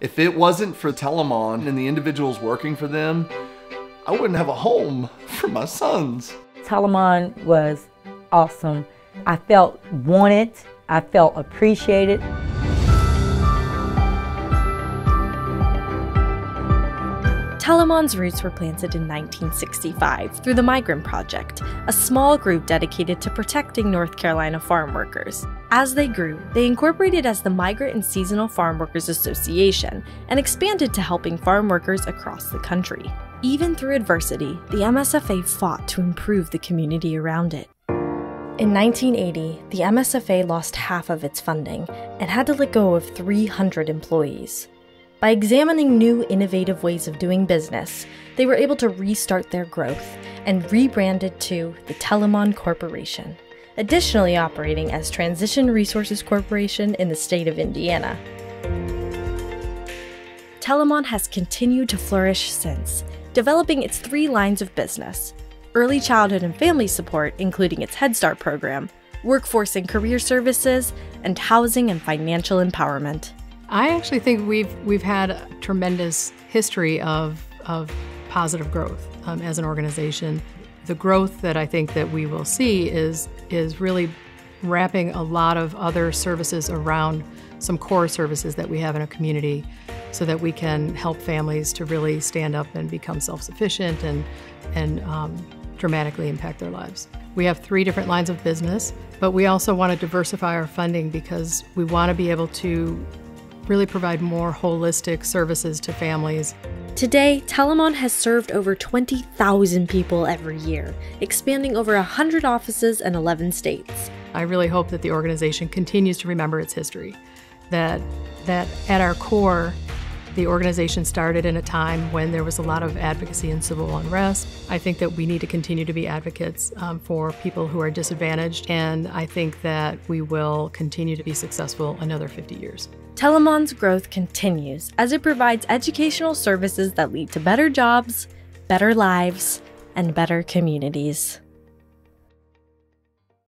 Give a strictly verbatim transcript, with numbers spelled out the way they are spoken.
If it wasn't for Telamon and the individuals working for them, I wouldn't have a home for my sons. Telamon was awesome. I felt wanted. I felt appreciated. Telamon's roots were planted in nineteen sixty-five through the Migrant Project, a small group dedicated to protecting North Carolina farm workers. As they grew, they incorporated as the Migrant and Seasonal Farmworkers Association and expanded to helping farm workers across the country. Even through adversity, the M S F A fought to improve the community around it. In nineteen eighty, the M S F A lost half of its funding and had to let go of three hundred employees. By examining new, innovative ways of doing business, they were able to restart their growth and rebranded to the Telamon Corporation, additionally operating as Transition Resources Corporation in the state of Indiana. Telamon has continued to flourish since, developing its three lines of business: early childhood and family support, including its Head Start program, workforce and career services, and housing and financial empowerment. I actually think we've we've had a tremendous history of, of positive growth um, as an organization. The growth that I think that we will see is, is really wrapping a lot of other services around some core services that we have in a community so that we can help families to really stand up and become self-sufficient and, and um, dramatically impact their lives. We have three different lines of business, but we also want to diversify our funding because we want to be able to really provide more holistic services to families. Today, Telamon has served over twenty thousand people every year, expanding over one hundred offices in eleven states. I really hope that the organization continues to remember its history, that, that at our core, the organization started in a time when there was a lot of advocacy and civil unrest. I think that we need to continue to be advocates um, for people who are disadvantaged, and I think that we will continue to be successful another fifty years. Telamon's growth continues as it provides educational services that lead to better jobs, better lives, and better communities.